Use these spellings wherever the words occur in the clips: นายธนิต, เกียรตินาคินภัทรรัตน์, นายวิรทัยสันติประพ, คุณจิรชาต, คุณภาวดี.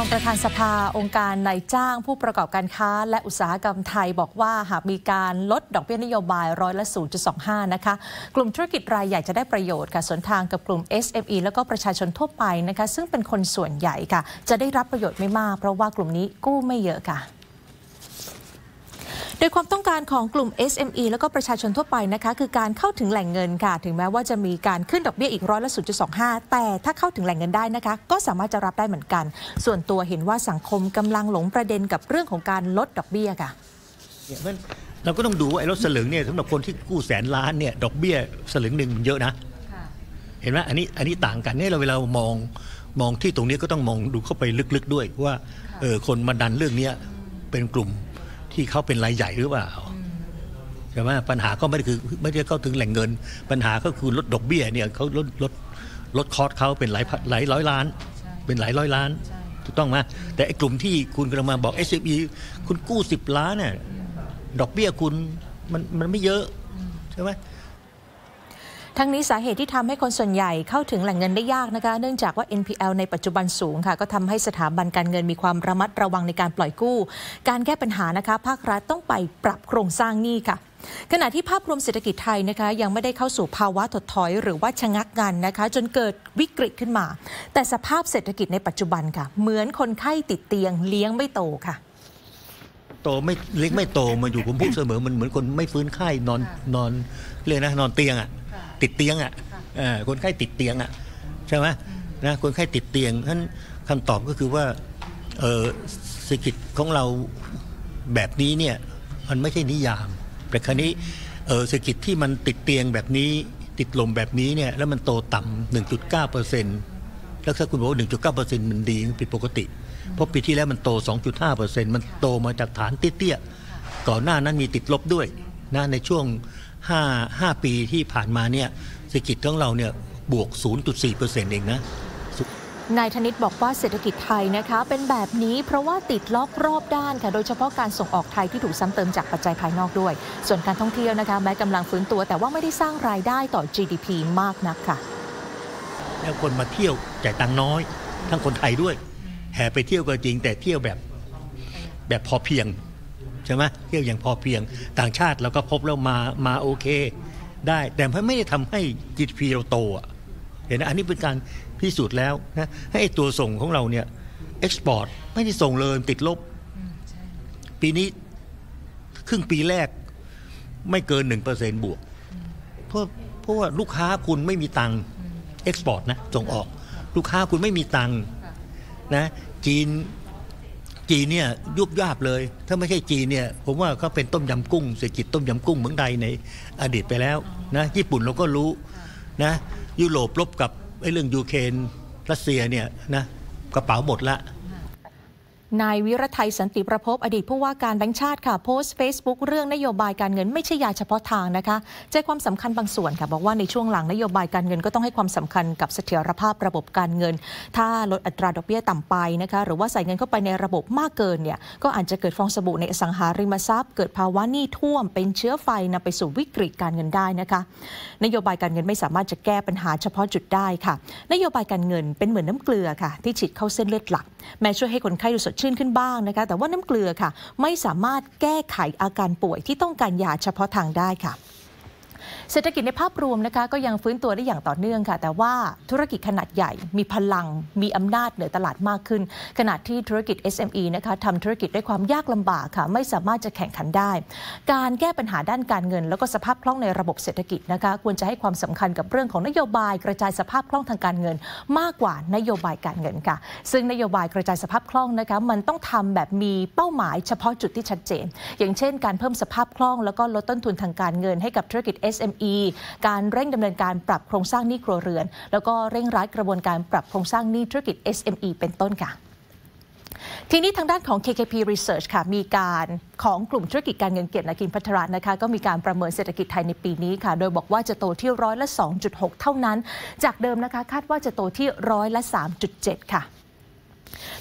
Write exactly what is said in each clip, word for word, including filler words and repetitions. รองประธานสภาองค์การนายจ้างผู้ประกอบการค้าและอุตสาหกรรมไทยบอกว่าหากมีการลดดอกเบี้ยนโยบายร้อยละ ศูนย์จุดสองห้า นะคะกลุ่มธุรกิจรายใหญ่จะได้ประโยชน์ค่ะส่วนทางกับกลุ่ม เอส เอ็ม อี แล้วก็ประชาชนทั่วไปนะคะซึ่งเป็นคนส่วนใหญ่ค่ะจะได้รับประโยชน์ไม่มากเพราะว่ากลุ่มนี้กู้ไม่เยอะค่ะโดยความต้องการของกลุ่ม เอส เอ็ม อี แล้วก็ประชาชนทั่วไปนะคะคือการเข้าถึงแหล่งเงินค่ะถึงแม้ว่าจะมีการขึ้นดอกเบี้ยอีกร้อยละ ศูนย์จุดสองห้า แต่ถ้าเข้าถึงแหล่งเงินได้นะคะก็สามารถจะรับได้เหมือนกันส่วนตัวเห็นว่าสังคมกำลังหลงประเด็นกับเรื่องของการลดดอกเบี้ยค่ะเราก็ต้องดูว่าไอ้รถสลึงเนี่ยสำหรับคนที่กู้แสนล้านเนี่ยดอกเบี้ยสลึงหนึ่งมันเยอะนะเห็นไหมอันนี้อันนี้ต่างกันเนี่ยเราเวลามองมองที่ตรงนี้ก็ต้องมองดูเข้าไปลึกๆด้วยว่าเออคนมาดันเรื่องนี้เป็นกลุ่มที่เขาเป็นรายใหญ่หรือเปล่าใช่ไหมปัญหาก็ไม่ได้คือไม่ได้เข้าถึงแหล่งเงินปัญหาก็คือลดดอกเบี้ยเนี่ยเขาลดลดลดคอร์สเขาเป็นหลายหลายร้อยล้านเป็นหลายร้อยล้านถูกต้องไหมแต่ไอ้กลุ่มที่คุณกำลังมาบอก เอส เอ็ม อี คุณกู้สิบล้านเนี่ยดอกเบี้ยคุณมันมันไม่เยอะใช่ไหมทั้งนี้สาเหตุที่ทำให้คนส่วนใหญ่เข้าถึงแหล่งเงินได้ยากนะคะเนื่องจากว่า เอ็น พี แอล ในปัจจุบันสูงค่ะก็ทำให้สถาบันการเงินมีความระมัดระวังในการปล่อยกู้การแก้ปัญหานะคะภาครัฐต้องไปปรับโครงสร้างหนี้ค่ะขณะที่ภาพรวมเศรษฐกิจไทยนะคะยังไม่ได้เข้าสู่ภาวะถดถอยหรือว่าชะงักงันนะคะจนเกิดวิกฤตขึ้นมาแต่สภาพเศรษฐกิจในปัจจุบันค่ะเหมือนคนไข้ติดเตียงเลี้ยงไม่โตค่ะโตไม่เลี้ยงไม่โตมาอยู่ผมพูดเสมอมันเหมือนคนไม่ฟื้นไข้นอนนอนเรียกนะนอนเตียงอ่ะติดเตียงอ่ะคนไข้ติดเตียงอ่ะใช่ไหมนะคนไข้ติดเตียงท่านคำตอบก็คือว่าเศรษฐกิจของเราแบบนี้เนี่ยมันไม่ใช่นิยามแต่คราวนี้เศรษฐกิจที่มันติดเตียงแบบนี้ติดลมแบบนี้เนี่ยแล้วมันโตต่ำ หนึ่งจุดเก้าเปอร์เซ็นต์ แล้วถ้าคุณบอกว่า หนึ่งจุดเก้าเปอร์เซ็นต์ มันดีมันผิดปกติเพราะปีที่แล้วมันโต สองจุดห้าเปอร์เซ็นต์ มันโตมาจากฐานเตี้ยๆก่อนหน้านั้นมีติดลบด้วยนะในช่วงห้า ห้าปีที่ผ่านมาเนี่ยเศรษฐกิจของเราเนี่ยบวก ศูนย์จุดสี่เปอร์เซ็นต์ เองนะนายธนิตบอกว่าเศรษฐกิจไทยนะคะเป็นแบบนี้เพราะว่าติดล็อกรอบด้านค่ะโดยเฉพาะการส่งออกไทยที่ถูกซ้ำเติมจากปัจจัยภายนอกด้วยส่วนการท่องเที่ยวนะคะแม้กำลังฟื้นตัวแต่ว่าไม่ได้สร้างรายได้ต่อ จี ดี พี มากนักค่ะแล้วคนมาเที่ยวจ่ายตังค์น้อยทั้งคนไทยด้วยแห่ไปเที่ยวก็จริงแต่เที่ยวแบบแบบพอเพียงใช่ไหมเที่ยวอย่างพอเพียงต่างชาติเราก็พบแล้วมามาโอเคได้แต่ไม่ได้ทำให้ จี ดี พี เราโตอ่ะเห็นนะอันนี้เป็นการพิสูจน์แล้วนะให้ตัวส่งของเราเนี่ยเอ็กซ์พอร์ตไม่ได้ส่งเลยติดลบปีนี้ครึ่งปีแรกไม่เกิน หนึ่งเปอร์เซ็นต์ บวกเพราะเพราะว่าลูกค้าคุณไม่มีตังค์เอ็กซ์พอร์ตนะส่งออกลูกค้าคุณไม่มีตังค์นะจีนจีนเนี่ยยุบยาบเลยถ้าไม่ใช่จีนเนี่ยผมว่าเขาเป็นต้มยำกุ้งเศรษฐกิจต้มยำกุ้งเมืองใดในอดีตไปแล้วนะญี่ปุ่นเราก็รู้นะยุโรปลบกับไอ้เรื่องยูเครนรัสเซียเนี่ยนะกระเป๋าหมดละนายวิรทัยสันติประพบอดีตผู้ว่าการแบงก์ชาติค่ะโพสต์ Facebook เรื่องนโยบายการเงินไม่ใช่ยาเฉพาะทางนะคะใจความสำคัญบางส่วนค่ะบอกว่าในช่วงหลังนโยบายการเงินก็ต้องให้ความสำคัญกับเสถียรภาพระบบการเงินถ้าลดอัตราดอกเบี้ยต่ำไปนะคะหรือว่าใส่เงินเข้าไปในระบบมากเกินเนี่ยก็อาจจะเกิดฟองสบู่ในอสังหาริมทรัพย์เกิดภาวะหนี้ท่วมเป็นเชื้อไฟนำไปสู่วิกฤตการเงินได้นะคะนโยบายการเงินไม่สามารถจะแก้ปัญหาเฉพาะจุดได้ค่ะนโยบายการเงินเป็นเหมือนน้ำเกลือค่ะที่ฉีดเข้าเส้นเลือดหลักแม้ช่วยให้คนไข้ดูสดชื่นขึ้นบ้างนะคะแต่ว่าน้ำเกลือค่ะไม่สามารถแก้ไขอาการป่วยที่ต้องการยาเฉพาะทางได้ค่ะเศรษฐกิจในภาพรวมนะคะก็ยังฟื้นตัวได้อย่างต่อเนื่องค่ะแต่ว่าธุรกิจขนาดใหญ่มีพลังมีอำนาจเหนือตลาดมากขึ้นขณะที่ธุรกิจ เอส เอ็ม อี นะคะทำธุรกิจด้วยความยากลำบากค่ะไม่สามารถจะแข่งขันได้การแก้ปัญหาด้านการเงินแล้วก็สภาพคล่องในระบบเศรษฐกิจนะคะควรจะให้ความสำคัญกับเรื่องของนโยบายกระจายสภาพคล่องทางการเงินมากกว่านโยบายการเงินค่ะซึ่งนโยบายกระจายสภาพคล่องนะคะมันต้องทำแบบมีเป้าหมายเฉพาะจุดที่ชัดเจนอย่างเช่นการเพิ่มสภาพคล่องแล้วก็ลดต้นทุนทางการเงินให้กับธุรกิจเอส เอ็ม อี การเร่งดำเนินการปรับโครงสร้างหนี้ครัวเรือนแล้วก็เร่งรัดกระบวนการปรับโครงสร้างหนี้ธุรกิจ เอส เอ็ม อี เป็นต้นค่ะทีนี้ทางด้านของ เค เค พี Research ค่ะมีการของกลุ่มธุรกิจการเงินเกียรตินาคินภัทรรัตน์นะคะก็มีการประเมินเศรษฐกิจไทยในปีนี้ค่ะโดยบอกว่าจะโตที่ร้อยละ สองจุดหก เท่านั้นจากเดิมนะคะคาดว่าจะโตที่ร้อยละ สามจุดเจ็ด ค่ะ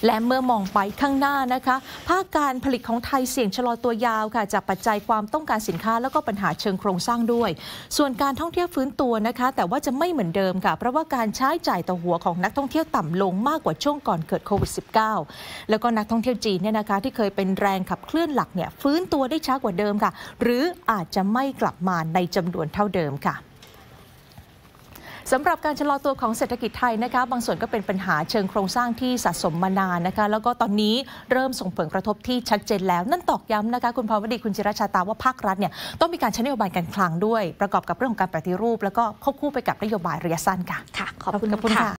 และเมื่อมองไปข้างหน้านะคะภาคการผลิตของไทยเสี่ยงชะลอตัวยาวค่ะจากปัจจัยความต้องการสินค้าแล้วก็ปัญหาเชิงโครงสร้างด้วยส่วนการท่องเที่ยวฟื้นตัวนะคะแต่ว่าจะไม่เหมือนเดิมค่ะเพราะว่าการใช้จ่ายต่อหัวของนักท่องเที่ยวต่ำลงมากกว่าช่วงก่อนเกิดโควิด สิบเก้า แล้วก็นักท่องเที่ยวจีนเนี่ยนะคะที่เคยเป็นแรงขับเคลื่อนหลักเนี่ยฟื้นตัวได้ช้ากว่าเดิมค่ะหรืออาจจะไม่กลับมาในจำนวนเท่าเดิมค่ะสำหรับการชะลอตัวของเศรษฐกิจไทยนะคะบางส่วนก็เป็นปัญหาเชิงโครงสร้างที่สะสมมานานนะคะแล้วก็ตอนนี้เริ่มส่งผลกระทบที่ชัดเจนแล้วนั่นตอกย้ำนะคะคุณภาวดีคุณจิรชาตาว่าภาครัฐเนี่ยต้องมีการใช้นโยบายการคลังด้วยประกอบกับเรื่องของการปฏิรูปแล้วก็ควบคู่ไปกับนโยบายระยะสั้นค่ะขอบคุณค่ะ